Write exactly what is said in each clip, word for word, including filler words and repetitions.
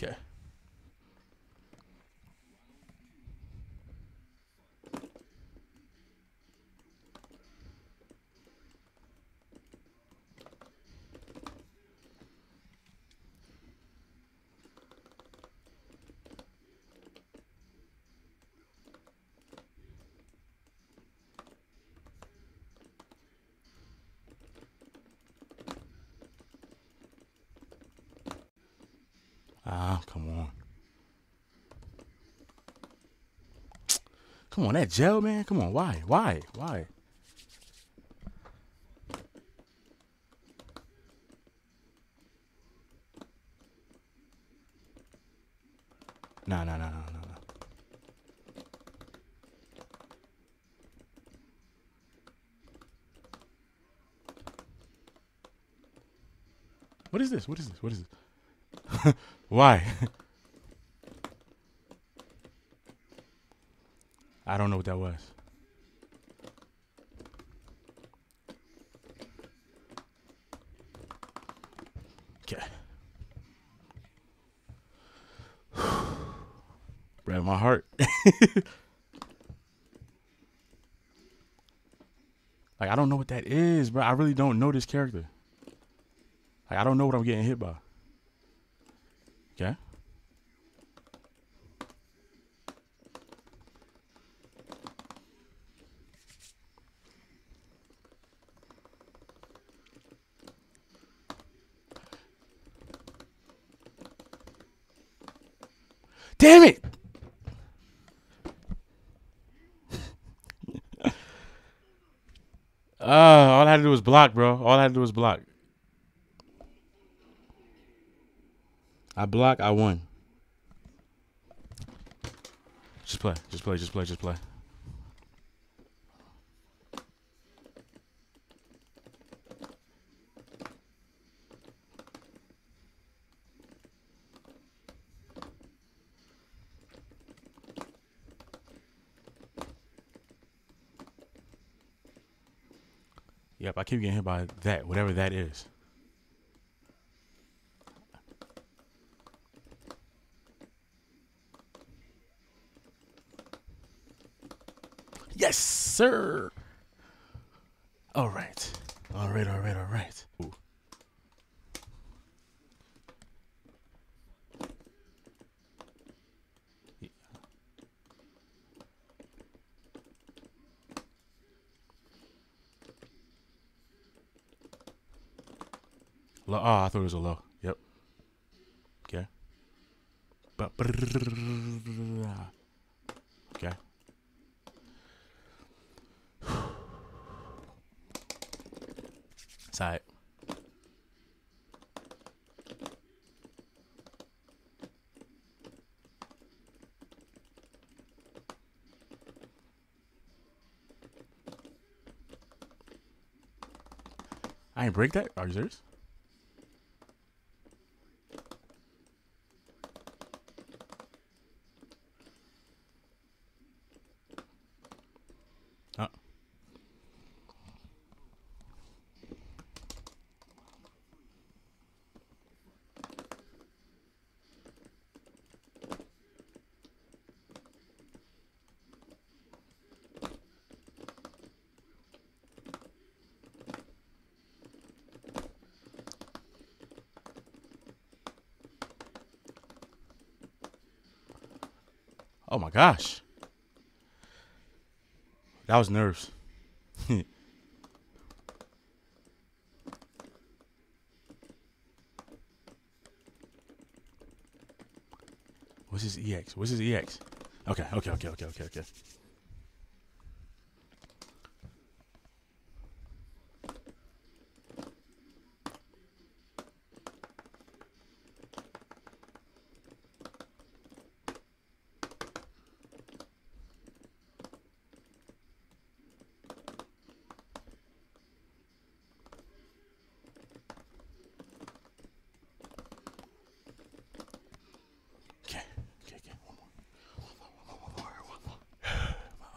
Okay. Ah, come on. Come on, that gel, man. Come on, why? Why? Why? Nah, nah, nah, nah, nah, nah. What is this? What is this? What is this? Why? I don't know what that was. Okay. Grab my heart. Like, I don't know what that is, bro. I really don't know this character. Like, I don't know what I'm getting hit by. Okay. Damn it. uh, all I had to do was block, bro. All I had to do was block. I block, I won. Just play, just play, just play, just play. Yep, I keep getting hit by that, whatever that is. Yes, sir. All right. All right, all right, all right. Ooh. Yeah. Low. Oh, I thought it was a low. Yep. Okay. Okay. Side. I ain't break that. Are you serious? Oh my gosh. That was nerves. What's his E X? What's his E X? Okay, okay, okay, okay, okay, okay.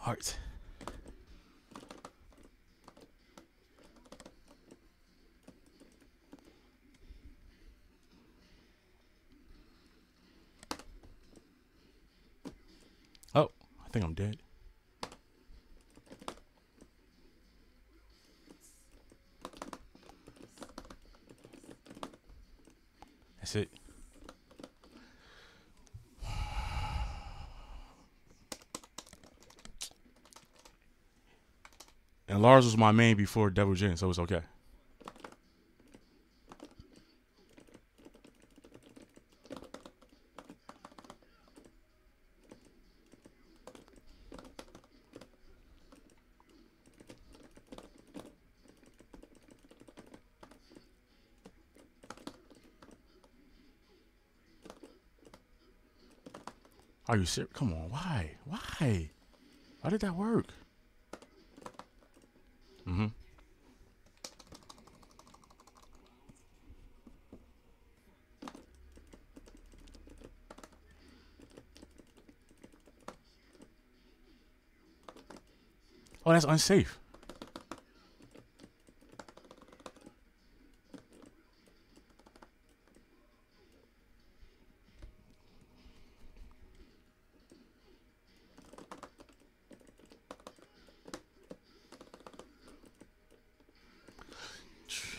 Heart. think I'm dead. That's it. And Lars was my main before Devil Jin, so it's okay. Are you serious? Come on, why? Why? How did that work? Mm-hmm. Oh, that's unsafe.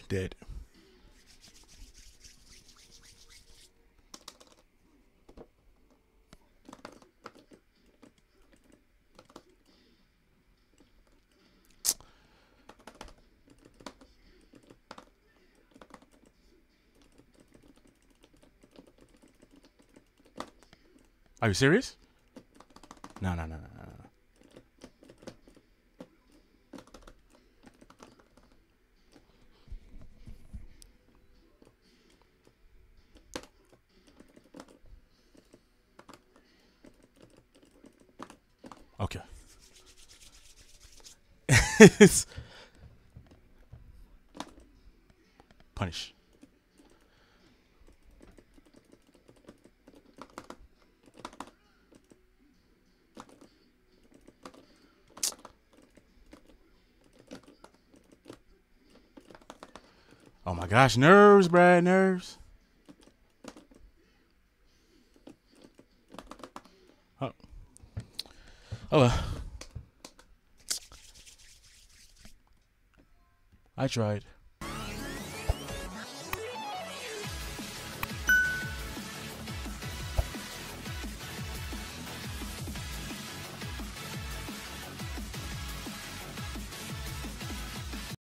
Dead. Are you serious? No, no, no, no. Okay. Punish. Oh my gosh, nerves, Brad, nerves. Oh well. I tried.